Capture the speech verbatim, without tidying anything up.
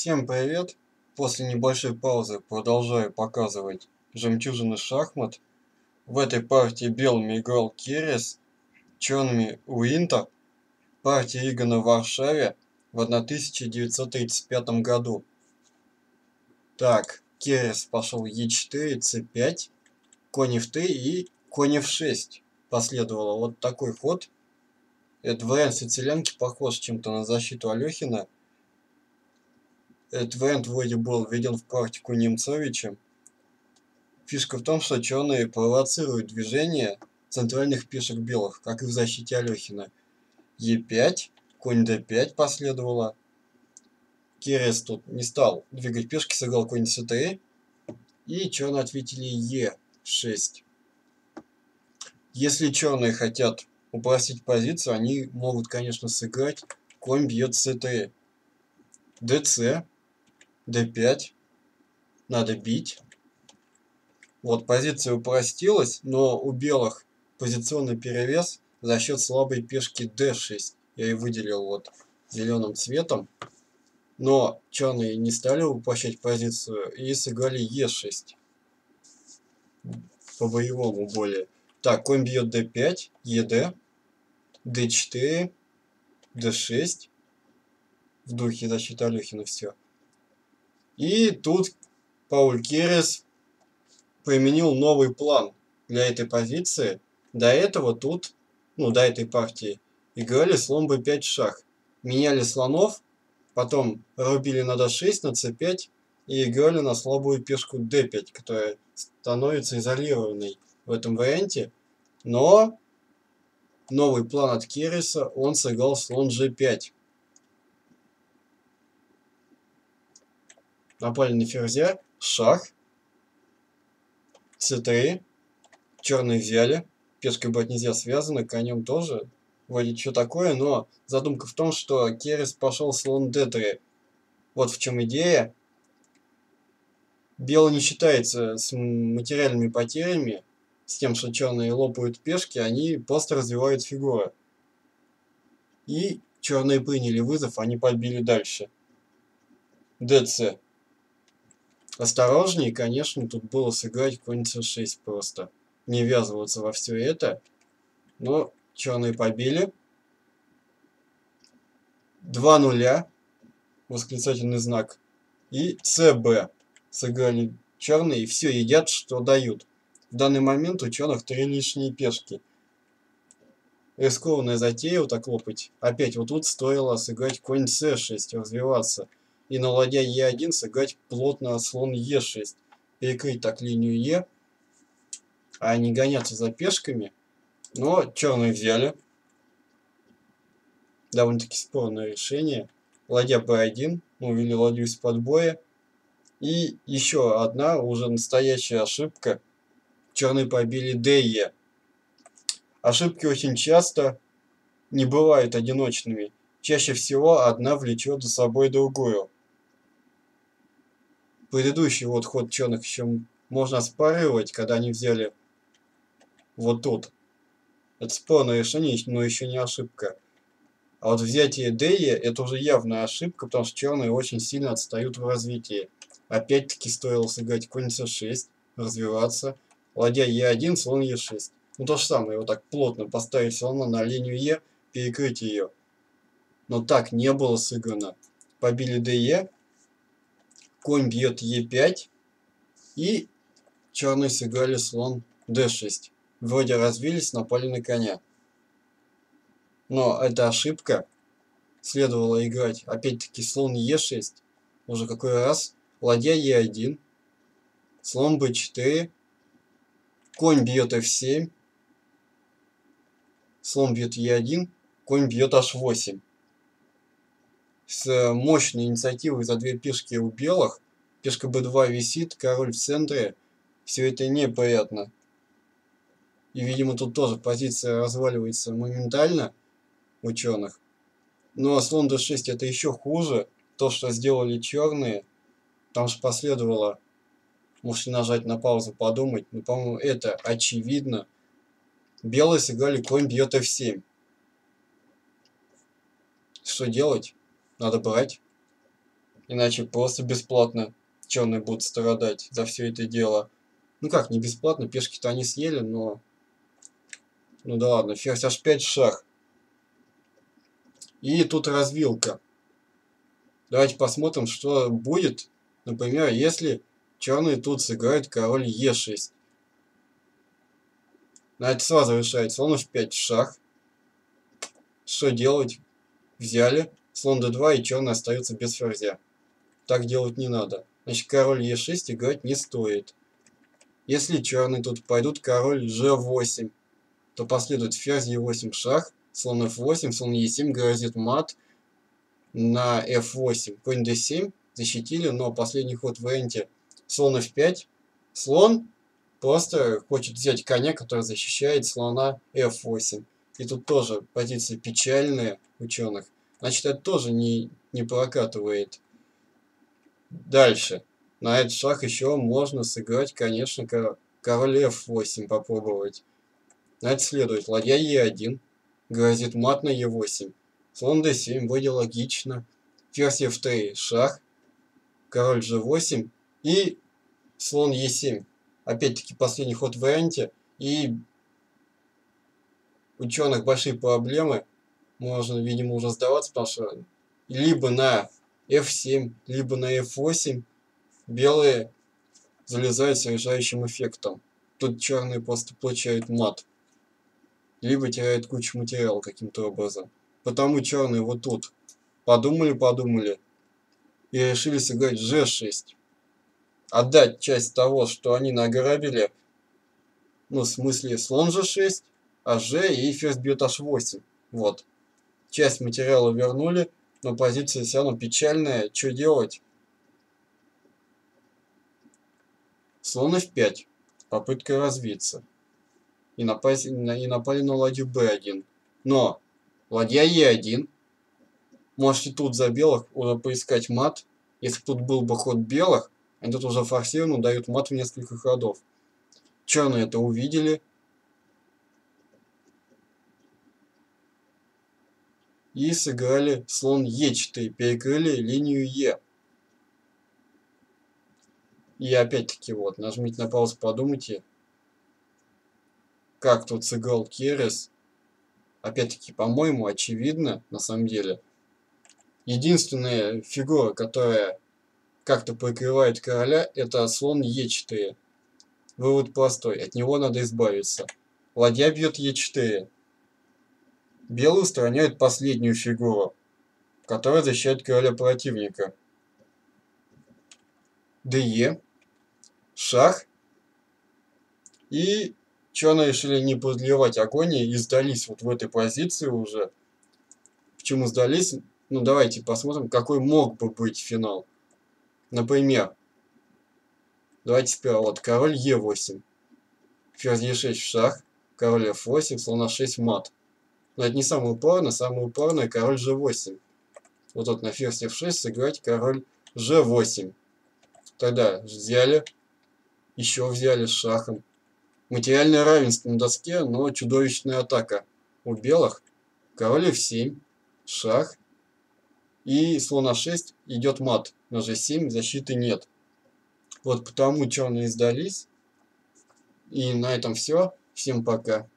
Всем привет! После небольшой паузы продолжаю показывать жемчужины шахмат. В этой партии белыми играл Керес, черными Уинтер. Партия Игона в Варшаве в тысяча девятьсот тридцать пятом году. Так, Керес пошел е четыре, це пять, конь эф три и конь эф шесть. Последовало вот такой ход. Этот вариант сицилианки похож чем-то на защиту Алехина. Этот вариант вроде был введен в практику Немцовича. Фишка в том, что черные провоцируют движение центральных пешек белых, как и в защите Алехина. е пять, конь дэ пять последовало. Керес тут не стал двигать пешки, сыграл конь цэ три. И черные ответили е шесть. Если черные хотят упростить позицию, они могут, конечно, сыграть конь бьет цэ три. дэ цэ, дэ пять, надо бить. Вот, позиция упростилась, но у белых позиционный перевес за счет слабой пешки дэ шесть. Я ее выделил вот зеленым цветом. Но черные не стали упрощать позицию и сыграли е шесть. По-боевому более. Так, конь бьет дэ пять, ед, дэ четыре, дэ шесть. В духе защиты Алехина все. И тут Пауль Керес применил новый план для этой позиции. До этого тут, ну до этой партии, играли слон бэ пять шах. Меняли слонов, потом рубили на дэ шесть, на цэ пять и играли на слабую пешку дэ пять, которая становится изолированной в этом варианте. Но новый план от Кереса, он сыграл слон жэ пять. Напали на ферзя, шах, цэ три, черные взяли, пешкой брать нельзя связано, конем тоже, вроде что такое, но задумка в том, что Керес пошел слон дэ три. Вот в чем идея. Белый не считается с материальными потерями, с тем, что черные лопают пешки, они просто развивают фигуры. И черные приняли вызов, они подбили дальше. дэ цэ. Осторожнее, конечно, тут было сыграть конь цэ шесть просто. Не ввязываться во все это. Но черные побили. Два нуля. Восклицательный знак. И цэ бэ. Сыграли черные и все едят, что дают. В данный момент у черных три лишние пешки. Рискованная затея вот так лопать. Опять вот тут стоило сыграть конь цэ шесть, развиваться. И на ладья е один сыграть плотно слон е шесть. Перекрыть так линию Е. А не гоняться за пешками. Но черные взяли. Довольно-таки спорное решение. Ладья бэ один. Ну, вели ладью из-под боя. И еще одна уже настоящая ошибка. Черные побили дэ е. Ошибки очень часто не бывают одиночными. Чаще всего одна влечет за собой другую. Предыдущий вот ход черных еще можно оспаривать, когда они взяли вот тут. Это спорное решение, но еще не ошибка. А вот взятие дэ е это уже явная ошибка, потому что черные очень сильно отстают в развитии. Опять-таки стоило сыграть конь цэ шесть, развиваться. Ладья е один, слон е шесть. Ну то же самое, вот так плотно поставить слона на линию Е, перекрыть ее. Но так не было сыграно. Побили дэ е. Конь бьет е пять. И черные сыграли слон дэ шесть. Вроде развились, напали на коня. Но это ошибка. Следовало играть опять-таки слон е шесть. Уже какой раз. Ладья е один. Слон бэ четыре. Конь бьет эф семь. Слон бьет е один. Конь бьет аш восемь. С мощной инициативой за две пешки у белых. Пешка бэ два висит, король в центре. Все это неприятно. И, видимо, тут тоже позиция разваливается моментально у черных. Но слон дэ шесть это еще хуже. То, что сделали черные. Там же последовало. Можете нажать на паузу, подумать. Но, по-моему, это очевидно. Белые сыграли конь бьет эф семь. Что делать? Надо брать. Иначе просто бесплатно черные будут страдать за все это дело. Ну как, не бесплатно, пешки-то они съели, но... Ну да ладно, ферзь аш пять шах. И тут развилка. Давайте посмотрим, что будет, например, если черные тут сыграют король е шесть. На это сразу решает слон эф пять шах. Что делать? Взяли. Слон дэ два, и черные остаются без ферзя. Так делать не надо. Значит, король е шесть играть не стоит. Если черные тут пойдут король же восемь, то последует ферзь е восемь шах, слон эф восемь, слон е семь, грозит мат на эф восемь. Конь дэ семь защитили, но последний ход в энте слон эф пять. Слон просто хочет взять коня, который защищает слона эф восемь. И тут тоже позиции печальные ученых. Значит, это тоже не, не прокатывает. Дальше. На этот шаг еще можно сыграть, конечно, король эф восемь попробовать. На это следует ладья е один. Грозит мат на е восемь. Слон дэ семь, вроде логично. Ферзь эф три, шах. Король же восемь. И слон е семь. Опять-таки последний ход в варианте. И у ученых большие проблемы. Можно, видимо, уже сдаваться, потому что либо на эф семь, либо на эф восемь белые залезают с решающим эффектом. Тут черные просто получают мат. Либо теряют кучу материала каким-то образом. Потому черные вот тут подумали-подумали и решили сыграть же шесть. Отдать часть того, что они награбили, ну, в смысле слон же шесть, а же и ферзь бьет аш восемь. Вот. Часть материала вернули, но позиция все равно печальная. Что делать? Слон эф пять. Попытка развиться. И, напасть, и напали на ладью бэ один. Но ладья е один. Можете тут за белых уже поискать мат. Если тут был бы ход белых, они тут уже форсированно дают мат в несколько ходов. Черные это увидели. И сыграли слон е четыре, перекрыли линию Е. И опять-таки вот, нажмите на паузу, подумайте, как тут сыграл Керес. Опять-таки, по-моему, очевидно, на самом деле. Единственная фигура, которая как-то прикрывает короля, это слон е четыре. Вывод простой, от него надо избавиться. Ладья бьет е четыре. Белые устраняют последнюю фигуру, которая защищает короля противника. ДЕ, шах. И черные решили не продлевать агонии и сдались вот в этой позиции уже. Почему сдались? Ну давайте посмотрим, какой мог бы быть финал. Например, давайте сперва вот король е восемь, ферзь е шесть шах, король эф восемь, слон а шесть мат. Но это не самое упорное, самое упорное король же восемь. Вот тут на ферзь эф шесть сыграть король же восемь. Тогда взяли, еще взяли с шахом. Материальное равенство на доске, но чудовищная атака у белых. Король эф семь, шах. И слон а шесть идет мат на же семь, защиты нет. Вот потому черные сдались. И на этом все. Всем пока.